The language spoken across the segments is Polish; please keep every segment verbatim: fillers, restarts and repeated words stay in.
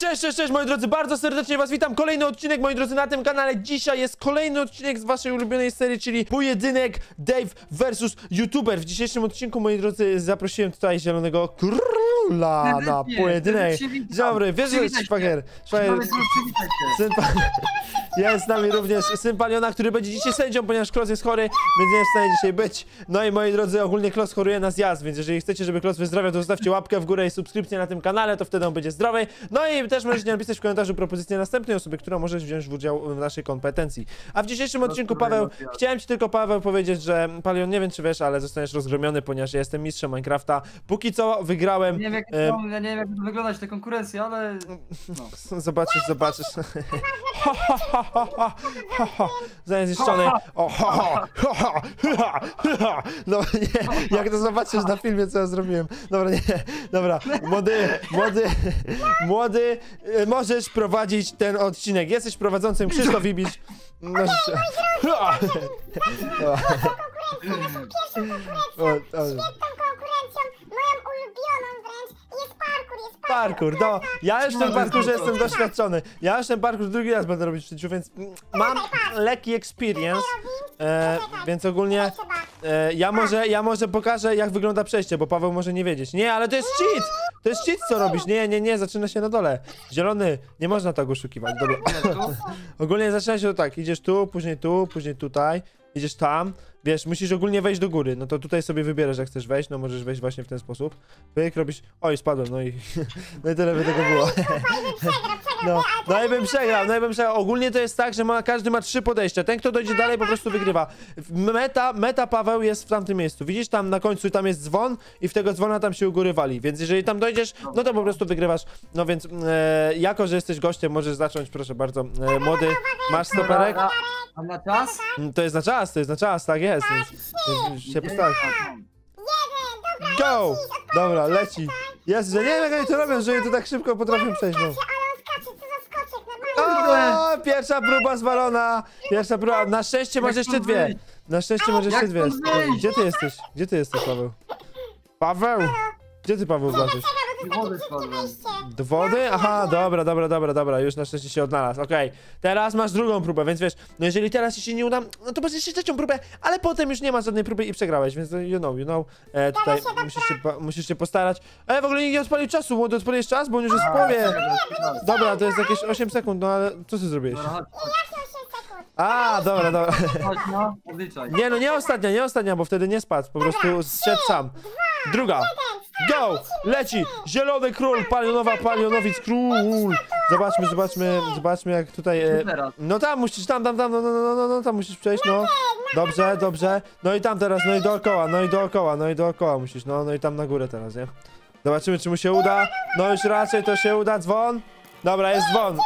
Cześć, cześć, cześć moi drodzy, bardzo serdecznie was witam, kolejny odcinek moi drodzy na tym kanale. Dzisiaj jest kolejny odcinek z waszej ulubionej serii, czyli pojedynek DEYV versus YouTuber. W dzisiejszym odcinku moi drodzy zaprosiłem tutaj zielonego króla na pojedynek. Dzień dobry, wiesz, że jest szwagier. Jest z nami również syn Paliona, który będzie dzisiaj sędzią, ponieważ Klos jest chory, więc nie jest w stanie dzisiaj być. No i moi drodzy, ogólnie Klos choruje na zjazd, więc jeżeli chcecie, żeby Klos wyzdrowiał, to zostawcie łapkę w górę i subskrypcję na tym kanale, to wtedy on będzie zdrowy. No i też możecie napisać w komentarzu propozycję następnej osoby, która może wziąć w udział w naszej kompetencji. A w dzisiejszym odcinku, Paweł, chciałem ci tylko, Paweł, powiedzieć, że Palion, nie wiem czy wiesz, ale zostaniesz rozgromiony, ponieważ ja jestem mistrzem Minecrafta. Póki co wygrałem... Nie wiem jak, e... to, ja nie wiem, jak to wyglądać te konkurencje, ale... No. Zobaczysz, zobaczysz. Zanim zniszczony. No nie, jak to zobaczysz na filmie, co ja zrobiłem. Dobra, nie, dobra. Młody, młody, młody, możesz prowadzić ten odcinek. Jesteś prowadzącym, Krzysztof Ibisz. No, parkour, no, ja już w tym parkourze jestem doświadczony. Ja już ten parkour drugi raz będę robić w życiu, więc mam lekki experience, e, więc ogólnie e, ja, może, ja może pokażę jak wygląda przejście, bo Paweł może nie wiedzieć. Nie, ale to jest cheat! To jest cheat, co robisz? Nie, nie, nie, zaczyna się na dole. Zielony, nie można tak oszukiwać, dobra. Ogólnie zaczyna się to tak, idziesz tu, później tu, później tutaj, idziesz tam. Wiesz, musisz ogólnie wejść do góry, no to tutaj sobie wybierasz jak chcesz wejść, no możesz wejść właśnie w ten sposób. Pyk, robisz... Oj, spadłem, no i... No i tyle by tego było. No, no i bym przegrał, no i bym przegrał. Ogólnie to jest tak, że ma, każdy ma trzy podejścia. Ten, kto dojdzie dalej, po prostu wygrywa. Meta, meta, Paweł, jest w tamtym miejscu. Widzisz, tam na końcu tam jest dzwon i w tego dzwona tam się u góry wali. Więc jeżeli tam dojdziesz, no to po prostu wygrywasz. No więc, e, jako że jesteś gościem, możesz zacząć, proszę bardzo. E, młody, masz stoperek? A na czas? To jest na czas, to jest na czas, tak jest. Jest, jest, jest, się postawić. Go! Dobra, leci. Jest, że nie wiem jak oni to robią, że oni to tak szybko potrafią przejść. No. O, pierwsza próba zwalona. Pierwsza próba. Na szczęście masz jeszcze dwie. Na szczęście masz jeszcze dwie. Gdzie ty jesteś? Gdzie ty jesteś, Paweł? Paweł! Gdzie ty, Paweł, wlazłeś? Do wody? Aha, dobra, dobra, dobra, dobra, już na szczęście się odnalazł, okej. Okay. Teraz masz drugą próbę, więc wiesz, no jeżeli teraz ci się nie uda, no to masz jeszcze trzecią próbę, ale potem już nie masz żadnej próby i przegrałeś, więc you know, you know. E, tutaj musisz się, musisz się postarać. Ale w ogóle nikt nie odpalił czasu, młody, odpaliłeś czas, bo on już jest w połowie. Dobra, to jest jakieś osiem sekund, no ale co ty zrobiłeś? A, dobra, dobra. Nie, no nie ostatnia, nie ostatnia, bo wtedy nie spadł, po prostu zszedł sam. Druga. Go! Leci! Zielony król, Palionowa, Palionowic, król! Zobaczmy, zobaczmy, zobaczmy jak tutaj... E, no tam musisz, tam, tam, tam, no, no, no, no, no, tam musisz przejść, no. Dobrze, dobrze. No i tam teraz, no i dookoła, no i dookoła, no i dookoła musisz, no, no i tam na górę teraz, nie? Zobaczymy, czy mu się uda. No już raczej to się uda, dzwon. Dobra, jest dzwon.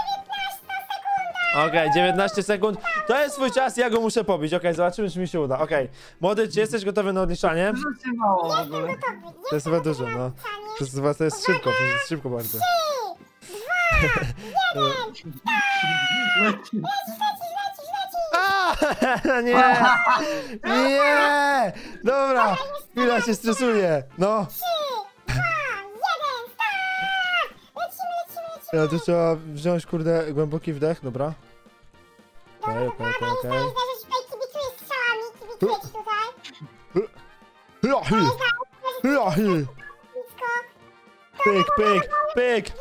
Okej, okay, dziewiętnaście sekund. To jest swój czas, ja go muszę pobić. Okej, okay, zobaczymy, czy mi się uda. Okej. Okay. Młody, czy jesteś gotowy na odliczanie? To jest chyba dużo, no. To jest, to jest szybko, to jest szybko bardzo. trzy, dwa, jeden, A, nie! Nie! Dobra, chwila się stresuje, no. Ja tu trzeba wziąć, kurde, głęboki wdech, dobra. Okej, okej, okej, okej. Pyk, pyk, pyk,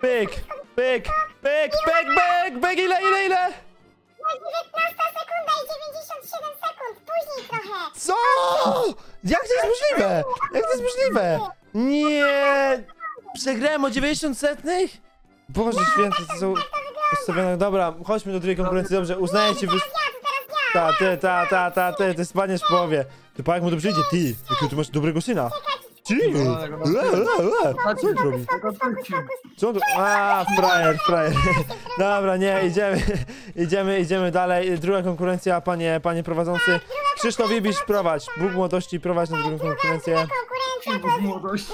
pyk, pyk, pyk, pyk, pyk, pyk, ile, ile, ile? dziewiętnasta sekunda i dziewięćdziesiąt siedem sekund, później trochę. Co? Jak to jest możliwe? Jak to jest możliwe? Nie! Przegrałem o dziewięćdziesiąt setnych? Boże święty, to są... Dobra, chodźmy do drugiej konkurencji, dobrze, uznaję cię... Ta, ty, ta, ta, ta, ty, ty spadniesz w połowie. Ty, pa, jak mu dobrze idzie, ty, jakiego ty masz dobrego syna. Ty, co on robi? Co on... A, frajer, frajer. Dobra, nie, idziemy, idziemy, idziemy dalej. Druga konkurencja, panie, panie prowadzący. Krzysztof Ibisz, prowadź. Bóg młodości, prowadź na drugą konkurencję. Bóg młodości.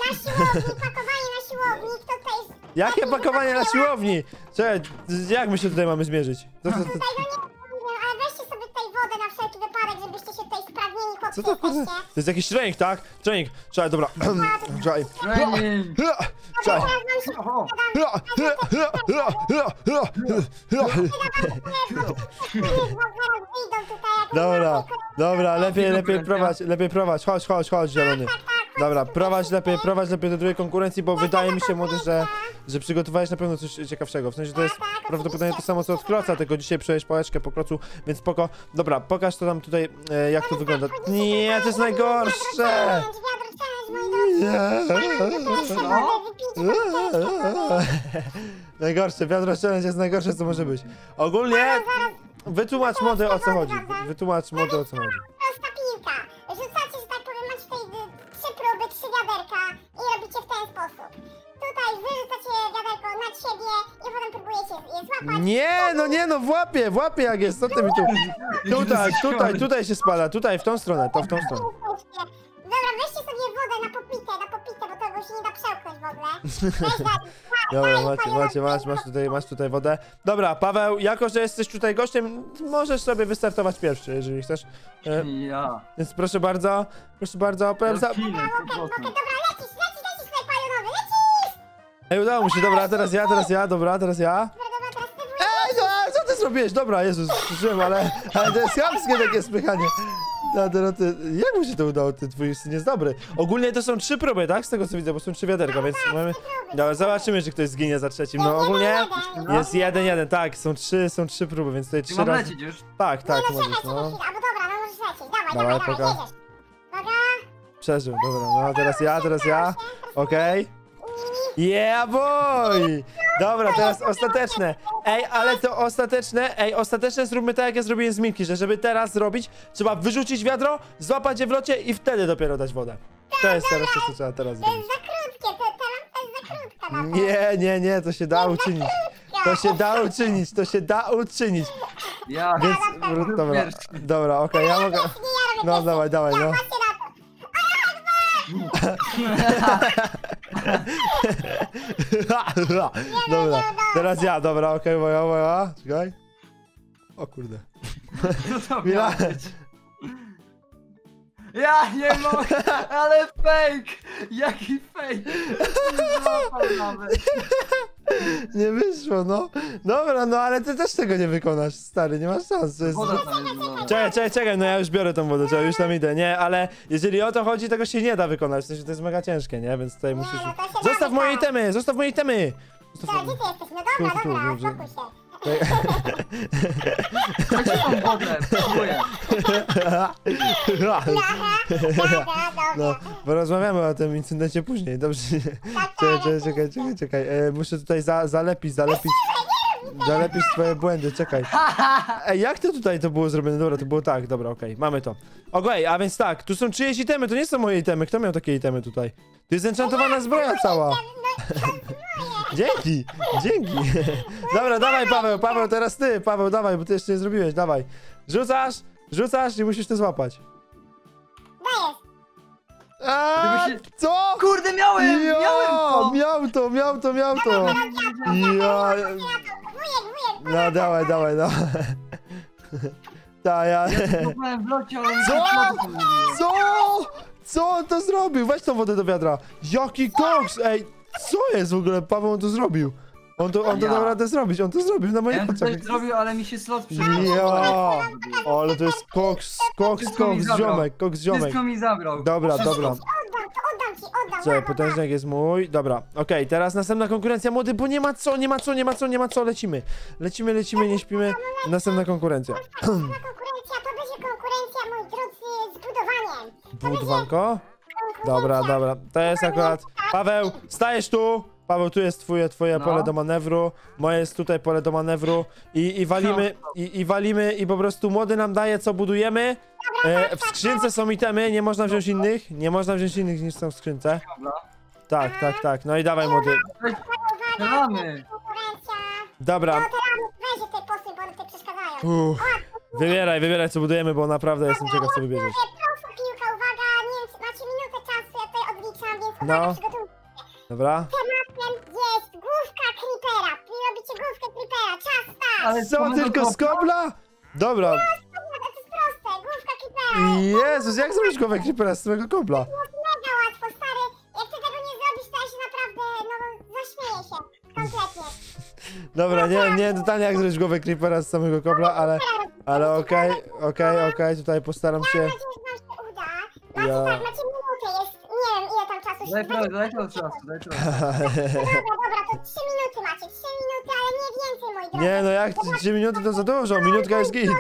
Jakie pakowanie na siłowni? Czekaj, jak my się tutaj mamy zmierzyć? To, to, to... Tego nie wiem, ale weźcie sobie tutaj wodę na wszelki wypadek, żebyście się tutaj sprawnieni Co to kurde? To jest jakiś trening, tak? Trening. Czekaj, dobra. Czekaj. Dobra, dobra, lepiej, lepiej prowadź, lepiej prowadź. Chodź, chodź, chodź, zielony. Dobra, prowadź lepiej, prowadź lepiej do drugiej konkurencji, bo wydaje mi się, młody, że, że przygotowałeś na pewno coś ciekawszego. W sensie to jest prawdopodobnie to samo co od Kloca, tylko dzisiaj przejąłeś pałeczkę po Klocu, więc spoko. Dobra, pokaż to nam tutaj, e, jak to wygląda. Nie, to jest najgorsze! Najgorsze, wiadro challenge jest najgorsze, co może być. Ogólnie, wytłumacz młody, o co chodzi. Wytłumacz młody, o co chodzi. Nie, no nie, no w łapie, w łapie jak jest, co ty mi tu... Tutaj, tutaj, tutaj się spada, tutaj, w tą stronę, to w tą stronę. Dobra, weźcie sobie wodę na popitę, na popitę, bo to już nie da przełknąć w ogóle. Dobra, macie, macie, masz, masz tutaj, masz tutaj wodę. Dobra, Paweł, jako że jesteś tutaj gościem, możesz sobie wystartować pierwszy, jeżeli chcesz. Ja. Więc proszę bardzo, proszę bardzo, opowiem za... Ej, udało mu się, dobra, teraz ja, teraz ja, dobra, teraz ja. Ej, no, co ty zrobiłeś? Dobra, Jezus, słyszyłem, ale, ale to jest chamskie takie spychanie. No, no, ty, jak mu się to udało? Ty, twój syn jest dobry. Ogólnie to są trzy próby, tak? Z tego co widzę, bo są trzy wiaderka, więc mamy... Dobra, zobaczymy, czy ktoś zginie za trzecim. No, ogólnie jest jeden, jeden, tak, są trzy, są trzy próby, więc tutaj trzy razy... Tak, tak, możesz, no. Dobra, możesz lecieć, dawaj, dawaj, dawaj, jedziesz. Przeżył, dobra, no, teraz ja, teraz ja, okej. Okay. Yeah boy! Dobra, teraz ostateczne. Ej, ale to ostateczne, ej, ostateczne zróbmy tak, jak ja zrobiłem z Milki, że żeby teraz zrobić, trzeba wyrzucić wiadro, złapać je w locie i wtedy dopiero dać wodę. To jest teraz to, co trzeba teraz zrobić. To jest za krótkie, to jest za krótka. Nie, nie, nie, to się da uczynić. To się da uczynić, to się da uczynić. Ja, więc, dobra, dobra, okej, ja mogę... No, dawaj, dawaj, no. Dobra, teraz ja, dobra, okej, okay, moja, moja, czekaj. O kurde. Mila... Ja nie mogę, ale fake! Jaki fake! Nie wyszło, no. Dobra, no ale ty też tego nie wykonasz, stary, nie masz szans. Jest... Czekaj, czekaj, czekaj, no ja już biorę tą wodę, ja już tam idę, nie, ale jeżeli o to chodzi, tego się nie da wykonać, to jest mega ciężkie, nie, więc tutaj musisz... Zostaw moje itemy, zostaw moje itemy! Zostaw... Co, gdzie ty jesteś? No dobra, tu, dobra, spokój się. No, bo rozmawiamy o tym incydencie później, dobrze? Czekaj, czekaj, czekaj, czekaj. Muszę tutaj za, zalepić, zalepić. Zalepisz swoje błędy, czekaj. Ej, jak to tutaj to było zrobione? Dobra, to było tak, dobra, okej, okay, mamy to. Okej, okay, a więc tak, tu są czyjeś itemy, to nie są moje itemy. Kto miał takie itemy tutaj? To jest zenchantowana zbroja cała. Dzięki, dzięki. Dobra, dawaj Paweł, Paweł, teraz ty, Paweł, dawaj, bo ty jeszcze nie zrobiłeś, dawaj. Rzucasz, rzucasz i musisz to złapać. Aaaa, co? Kurde, miałem, ja, miałem to. Miał to, miał to, miał to. Ja... No, dawaj, dawaj, no. Ta, ja... Co? Co? Co on to zrobił? Weź tą wodę do wiadra. Jaki koks, ej. Co jest w ogóle? Paweł, on to zrobił. On to, on to ja. dał radę zrobić, on to zrobił na moich oczach. Ja coś zrobił, ale mi się slot przebił. Ja. Ale to jest koks, koks, koks, koks ziomek, koks ziomek. Wszystko mi zabrał. Dobra, dobra. Cześć, potężnik jest mój. Dobra, okej, okay, teraz następna konkurencja, młody, bo nie ma co, nie ma co, nie ma co, nie ma co, lecimy. Lecimy, lecimy, nie śpimy. Następna konkurencja. Następna konkurencja, to będzie konkurencja, moi drodzy, z budowaniem. Budwanko? Dobra, dobra, to jest akurat... Paweł, stajesz tu! Paweł, tu jest twoje, twoje no. pole do manewru. Moje jest tutaj pole do manewru. I, i walimy, i, i walimy, i po prostu młody nam daje, co budujemy. E, w skrzynce są itemy, nie można wziąć innych. Nie można wziąć innych niż są w skrzynce. Tak, tak, tak, no i dawaj młody. Dobra. Uff. Wybieraj, wybieraj, co budujemy, bo naprawdę jestem ciekaw, co wybierzesz. No. Dobra. Tematem jest główka Creepera. Robicie główkę Creepera. Czas stać. Ale co, tylko z kobla? Dobra. No, to jest proste. Główka Creepera. Jezus, jak zrobić głowę Creepera z samego kobla? To jest mega łatwo, stary. Jak ty tego nie zrobisz, to ja się naprawdę, no, zaśmieję się. Kompletnie. Dobra, nie, nie, totalnie jak zrobić głowę Creepera z samego kobla, ale... Ale okej, okej, okej, tutaj postaram się... Ja... Macie tak, macie minutę, jest, nie wiem ile tam czasu się... Daj, daj to czasu, daj to czasu. Dobra, dobra, to trzy minuty macie, trzy minuty, ale nie więcej, moi drodzy. Nie, no jak trzy minuty to za dużo, minutka jest git.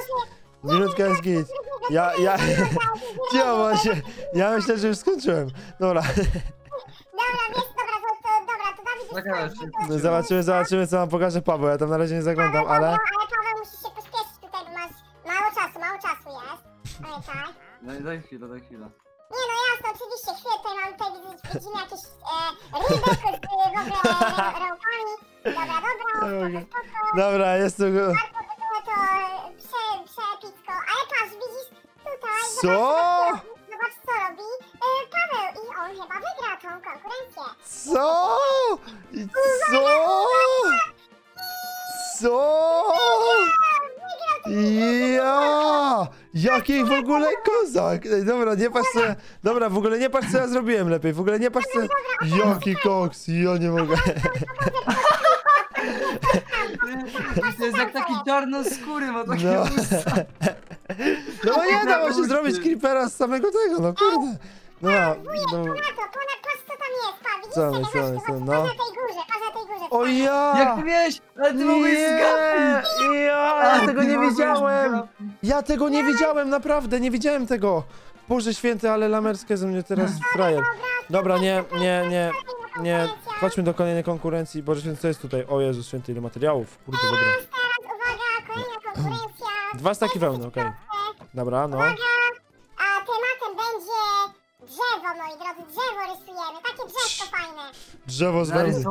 Minutka jest git. Ja, ja... Cio, właśnie, ja myślę, że już skończyłem. Dobra. Dobra, wiesz, dobra, to, to, dobra, to Dawid już skończy. Zobaczymy, zobaczymy, co wam pokaże Paweł, ja tam na razie nie zaglądam, ale... Ale Paweł musi się pośpieszyć tutaj, bo masz mało czasu, mało czasu jest. Ale tak. Daj, daj chwilę, daj chwilę. Nie no jasno, oczywiście, chwilę tutaj mam, tutaj widzimy jakieś e, rybek z w ogóle rąkami. Dobra, dobra, spoko, spoko. Dobra, jest to... Warto by było to prze, przepicko, ale patrz, widzisz, tutaj... Co? Zobacz, zobacz co robi e, Paweł i on chyba wygra tą konkurencję. Co? I co? Co? Ja! Jaki w ogóle kozak! Ej, dobra, nie patrz co ja... Dobra, w ogóle nie patrz co ja zrobiłem lepiej, w ogóle nie patrz co... Jaki koks, ja nie mogę... To jest jak taki czarnoskóry, ma takie no. usta. No bo nie dało się zrobić Creepera z samego tego, no kurde. No, no... Co, co, co, no... O ja! Jak ty wiesz? Ale ty mogłeś zgadnąć! Ja tego nie wiedziałem! Ja tego nie wiedziałem, naprawdę, nie widziałem tego! Boże święty, ale lamerskie ze mnie teraz frajer. Dobra, nie, nie, nie, nie. Chodźmy do kolejnej konkurencji. Boże święty, co jest tutaj? O Jezus święty, ile materiałów. Kurde, dobra. Teraz uwaga, kolejna konkurencja. Dwa staki wełny, okej. Okay. Dobra, no. Uwaga, a tematem będzie drzewo, moi drodzy, drzewo rysujemy. Takie drzewko fajne. Drzewo z wełny.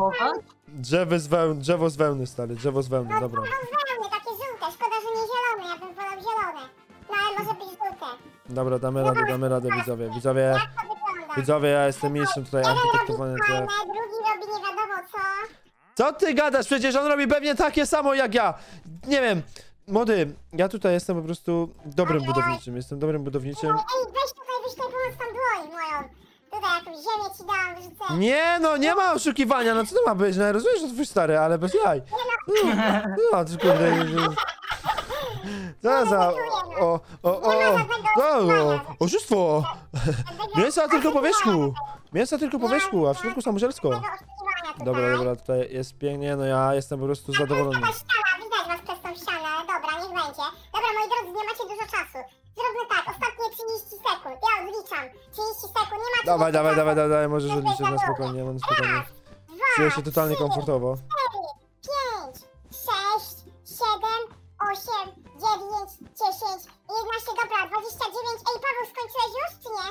Drzewo z wełny, drzewo z wełny, stary, drzewo z wełny, no, dobra. Drzewo z wełny, takie żółte, szkoda, że nie zielone, ja bym wolał zielone. No ale może być żółte. Dobra, damy radę, damy radę, widzowie, widzowie. Widzowie, ja jestem mistrzem tutaj architektowania drzew. Drugi robi nie wiadomo co. Co ty gadasz? Przecież on robi pewnie takie samo jak ja. Nie wiem, młody, ja tutaj jestem po prostu dobrym budowniczym, jestem dobrym budowniczym. Ej, weź tutaj, weź tutaj pomoc tam dłoń moją. Tutaj jakąś ziemię ci dałam, wrzucę. Nie no, nie ma oszukiwania, no co to ma być? No rozumiesz, że twój stary, ale bez jaj. Nie no. No, tylko... Co za... O, o, o, o, oszustwo! Mięsa tylko po wierzchu! Mięsa tylko po wierzchu, a w środku samożersko. Dobra, dobra, tutaj jest pięknie, no ja jestem po prostu zadowolony. Widać was przez tą ścianę, dobra, niech będzie. Dobra, moi drodzy, nie macie dużo czasu. Zróbmy tak, ostatnie trzydzieści sekund, ja odliczam. trzydzieści sekund, nie macie... Dawaj, dawaj, dawaj, dawaj, możesz odliczyć na spokojnie, mam spokojnie. Raz, dwa, czuję się totalnie trzy, komfortowo. cztery, pięć, sześć, siedem, osiem, dziewięć, dziesięć, jedenaście, dobra, dwadzieścia dziewięć. Ej, Paweł, skończyłeś już, czy nie?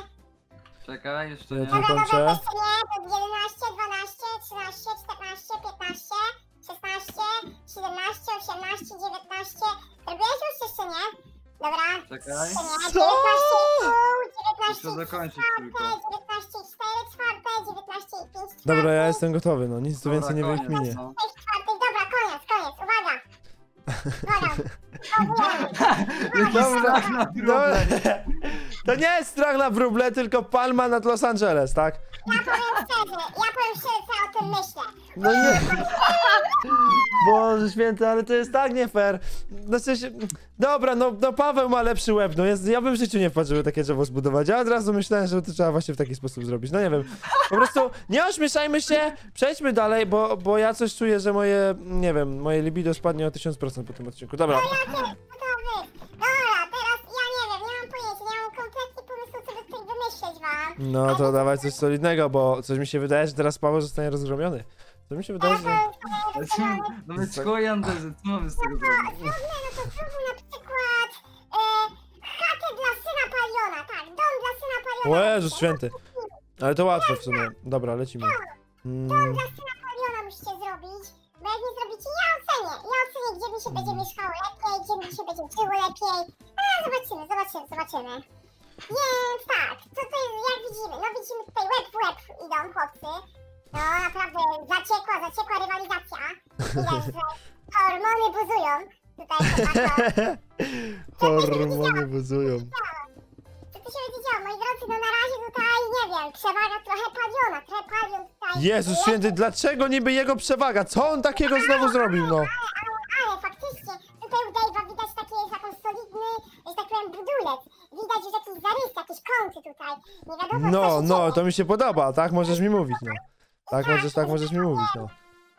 Czekaj, jeszcze nie. Dobra, dobra, jeszcze nie, to jedenaście, dwanaście, trzynaście, czternaście, piętnaście, szesnaście, siedemnaście, osiemnaście, dziewiętnaście. Robiłeś już, jeszcze nie? Dobra, czekaj. dziewiętnaście i pół, dziewiętnaście i cztery, czwarte, dziewiętnaście i cztery, czwarte, dziewiętnaście i pięć. Dobra, ja jestem gotowy, no nic tu więcej nie wykminie. Dobra, koniec, koniec, uwaga. Dobra, dobra. To nie jest strach na wróble, tylko palma nad Los Angeles, tak? Ja powiem szczerze, ja powiem szczerze, co o tym myślę. No nie. Boże święty, ale to jest tak nie fair. No, w sensie, dobra, no, no Paweł ma lepszy łeb, no jest, ja bym w życiu nie wpadł, żeby takie drzewo zbudować. Ja od razu myślałem, że to trzeba właśnie w taki sposób zrobić. No nie wiem, po prostu nie ośmieszajmy się, przejdźmy dalej, bo, bo ja coś czuję, że moje, nie wiem, moje libido spadnie o tysiąc procent po tym odcinku. Dobra. No to dawaj coś solidnego, bo coś mi się wydaje, że teraz Paweł zostanie rozgromiony. To mi się wydaje, że... No więc skojam też, co mamy z tego zrobić? No to zróbmy na przykład... Chatę dla syna Paliona, tak, dom dla syna Paliona. O Jezus święty. Ale to łatwo w sumie. Dobra, lecimy. Dom dla syna Paliona musicie zrobić, bo jak nie zrobicie, ja ocenię. Ja ocenię, gdzie mi się będzie mieszkało lepiej, gdzie mi się będzie żyło lepiej. A zobaczymy, zobaczymy, zobaczymy. Więc tak, co to jest, jak widzimy? No widzimy tutaj łeb w łeb idą chłopcy. No naprawdę zaciekła, zaciekła rywalizacja. Widać, że hormony buzują. Tutaj chyba to. Hormony buzują. to się będzie działo. Moi drodzy, no na razie tutaj, nie wiem, przewaga trochę Paliona, trochę Palion tutaj... Jezus święty, dlaczego niby jego przewaga? Co on takiego znowu zrobił, no? Ale, ale, ale faktycznie, tutaj u DEYV-a widać taki, taką solidny, że tak powiem, budulec. Widać już jakieś zarysy, jakieś kąty tutaj. Nie wiadomo, no, co się no, dzieje. To mi się podoba, tak? Możesz mi mówić, no. Tak, tak możesz, tak możesz mi mówić, no.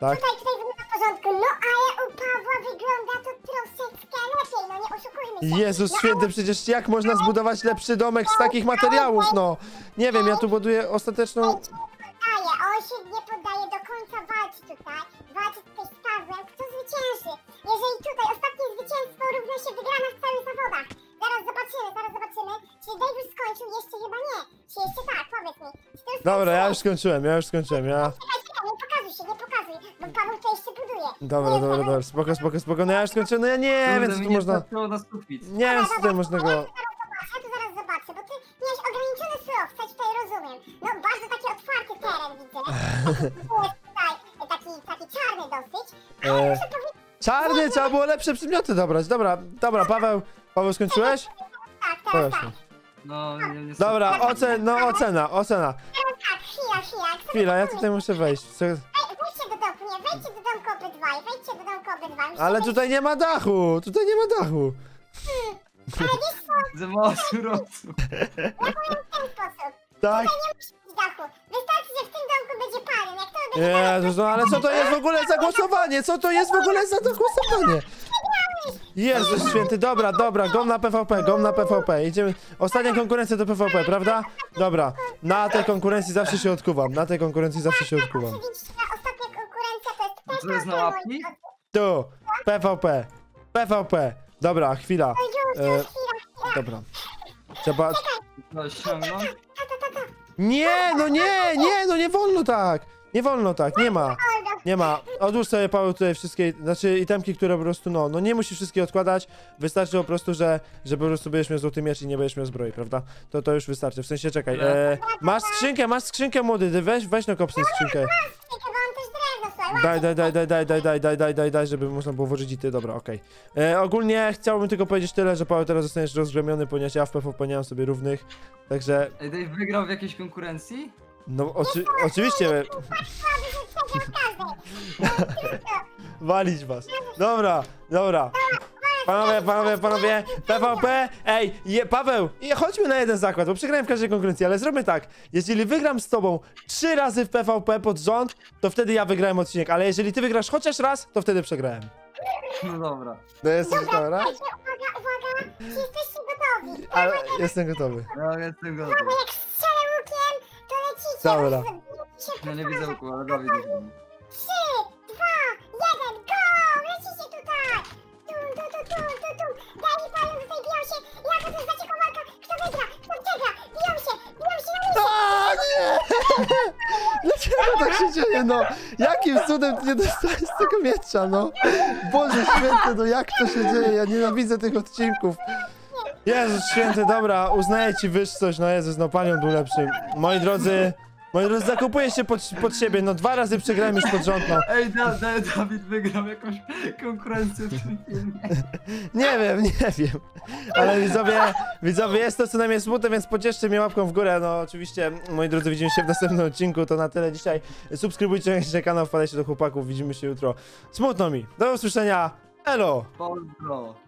Tak. Tutaj, tutaj wygląda w porządku, no ale u Pawła wygląda to troszeczkę lepiej, no nie oszukujmy się. Jezus no, święty, ale... przecież jak można zbudować lepszy domek z takich materiałów, no. Nie wiem, ja tu buduję ostateczną... On się nie poddaje, on się nie poddaje, do końca walczy tutaj, walczy tutaj z Pawłem, kto zwycięży. Jeżeli tutaj ostatnie zwycięstwo równa się wygrana w całych zawodach. Zaraz zobaczymy, zaraz zobaczymy, czy DEYV już skończył, jeszcze chyba nie. Czy jeszcze tak, powiedz mi. Dobra, ja już skończyłem, ja już skończyłem, ja... Paweł to jeszcze buduje. Dobra, nie dobra, dobra, dobra, spoko, spoko, spoko. No ja już skończyłem, no ja nie Kurde, wiem, co tu można... Nie wiem, co tutaj można go... Ja tu zaraz zobaczę, bo ty miałeś ograniczone surowce, tutaj rozumiem. No bardzo taki otwarty teren widzę. Taki, taki, taki czarny dosyć, ale e... muszę powiedzieć... Czarny? Nie, trzeba było lepsze przedmioty dobrać. Dobra, dobra, Paweł, Paweł skończyłeś? Tak, tak, Paweł, tak. tak. No, nie, nie dobra, ocen, no ocena, ocena. Tak, chwila, chwila. Chwila, ja tutaj muszę wejść. Wejdźcie do domku obydwaj, wejdźcie do domku obydwaj. Ale tutaj nie ma dachu, tutaj nie ma dachu. Hmm, ale wiesz co? Za mało surowców. Ja powiem w ten sposób. Tak? Tutaj nie musi być dachu. Wystarczy, że w tym domku będzie Palion. Jak to będzie Palion... Jezus, no ale co to jest w ogóle za głosowanie? Co to jest w ogóle za to głosowanie? Jezus święty, dobra, dobra, gom na PvP, gom na PvP, idziemy, ostatnia konkurencja to PvP, prawda? Dobra, na tej konkurencji zawsze się odkuwam, na tej konkurencji zawsze się odkuwam. Tu, PvP, PvP, dobra, chwila. E, dobra, trzeba... Nie, no nie, nie, no nie wolno tak, nie wolno tak, nie ma, nie ma. Odłóż sobie, Paweł, tutaj wszystkie, znaczy itemki, które po prostu, no, no nie musisz wszystkie odkładać, wystarczy po prostu, że, że po prostu będziesz miał złoty miecz i nie będziesz miał zbroi, prawda? To, to już wystarczy, w sensie, czekaj, e, masz skrzynkę, masz skrzynkę, młody, weź, weź no kopsnij skrzynkę. Daj, daj, daj, daj, daj, daj, daj, daj, daj, daj, daj, żeby można było włożyć i ty, dobra, okej. Okay. Ogólnie chciałbym tylko powiedzieć tyle, że Paweł teraz zostaniesz rozgramiony, ponieważ ja w PvP nie mam sobie równych, także... Ej, DEYV wygrał w jakiejś konkurencji? No, oczy oczywiście... Walić was. Dobra, dobra. Panowie, panowie, panowie, PvP, ej, je, Paweł, je, chodźmy na jeden zakład, bo przegrałem w każdej konkurencji, ale zrobimy tak, jeżeli wygram z tobą trzy razy w PvP pod rząd, to wtedy ja wygrałem odcinek, ale jeżeli ty wygrasz chociaż raz, to wtedy przegrałem. No dobra. No jesteś dobra? Dobra, uwaga, uwaga, czy jesteście gotowi? Ale jestem gotowy. No, jestem gotowy. Dobra, jak strzelę łukiem, to lecicie. Dobra. Ja nie widzę łuku, ale go widzę. trzy, dwa, jeden, go! Lecicie tutaj! Tu, tu, tu, Daj mi Palion, tutaj biją się, ja to tu znacie walka, kto wygra, kto przegra, biją się, biją się na ulicy. Aaaa, nie! Dlaczego tak się dzieje, no? Jakim cudem ty nie dostałeś z tego miecza, no? Boże święty, no jak to się dzieje, ja nienawidzę tych odcinków. Jezus święty, dobra, uznaję ci wyższość, no Jezus, no Palion był lepszy. Moi drodzy... Moi drodzy, zakupuję się pod, pod siebie, no dwa razy przegrałem już pod rząd, no. Ej, da, da, Dawid wygrał jakąś konkurencję w tym filmie. Nie wiem, nie wiem. Ale widzowie, widzowie, jest to co najmniej smutne, więc pocieszcie mnie łapką w górę. No oczywiście, moi drodzy, widzimy się w następnym odcinku, to na tyle dzisiaj. Subskrybujcie kanał, wpadajcie do chłopaków, widzimy się jutro. Smutno mi, do usłyszenia, elo! Pozdro.